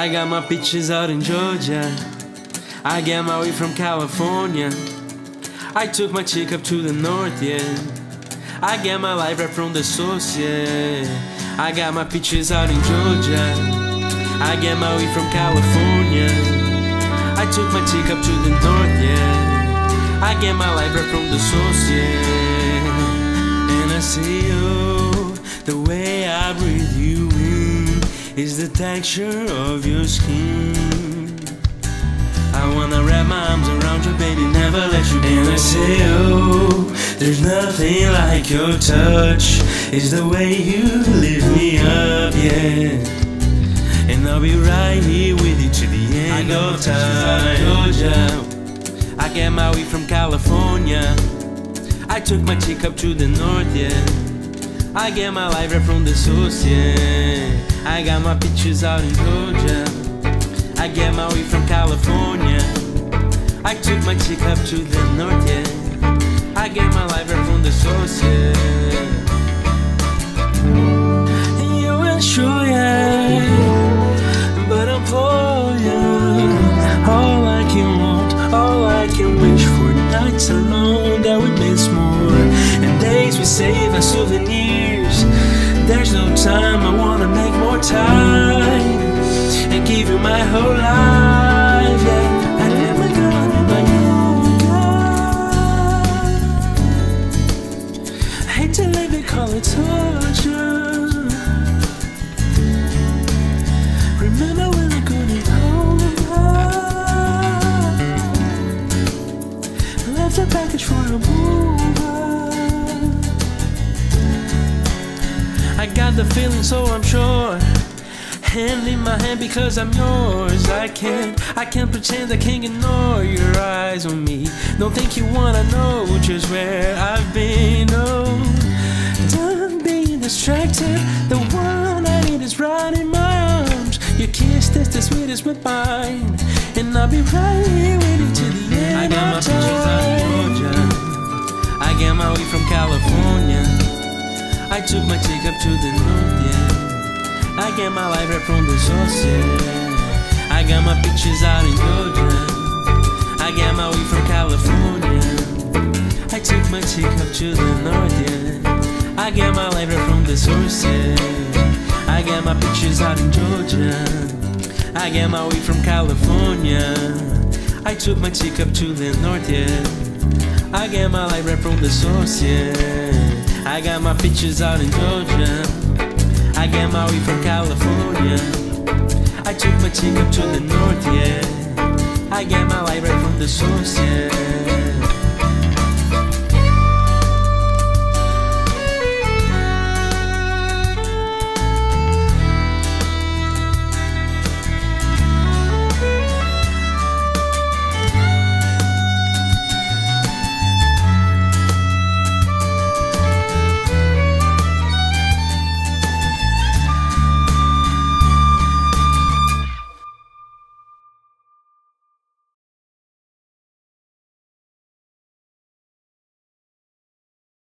I got my peaches out in Georgia. I got my weed from California. I took my chick up to the north, yeah. I got my life right from the source, yeah. I got my peaches out in Georgia. I got my weed from California. I took my chick up to the north, yeah. I got my life right from the source, yeah. And I see you, the way I breathe you in is the texture of your skin. I wanna wrap my arms around you, baby, never let you go. And I say, oh, there's nothing like your touch. It's the way you lift me up, yeah. And I'll be right here with you to the end of time. Georgia, I got my weed from California. I took my chick up to the north, yeah. I got my life right from the source, yeah. I got my peaches out in Georgia. I got my weed from California. I took my chick up to the north, yeah. I got my life right from the source, yeah. And you ain't sure, yeah, but I'm for you. All I can want, all I can wish for, nights alone that we miss more, and days we save as souvenirs. There's no time, I wanna make more time and give you my whole life, yeah. I live my God and I know God. I hate to let me call it torture. Remember when I couldn't hold on, left a package for a mover. I got the feeling, so I'm sure. Hand in my hand because I'm yours. I can't pretend, I can't ignore your eyes on me. Don't think you wanna know just where I've been. Oh, done being distracted. The one I need is right in my arms. Your kiss, that's the sweetest with mine, and I'll be right here with you to the end. I got my peaches out in Georgia. I got my weed from California. I took my chick up to the north, yeah. I got my life right from the source, yeah. I got my peaches out in Georgia. I got my weed from California. I took my chick up to the north, yeah. I got my life right from the source, yeah. I got my peaches out in Georgia. I got my weed from California. I took my chick up to the north, yeah. I got my life right from the source, yeah. I got my peaches out in Georgia. I got my weed from California. I took my chick up to the north, yeah. I got my life right from the source, yeah.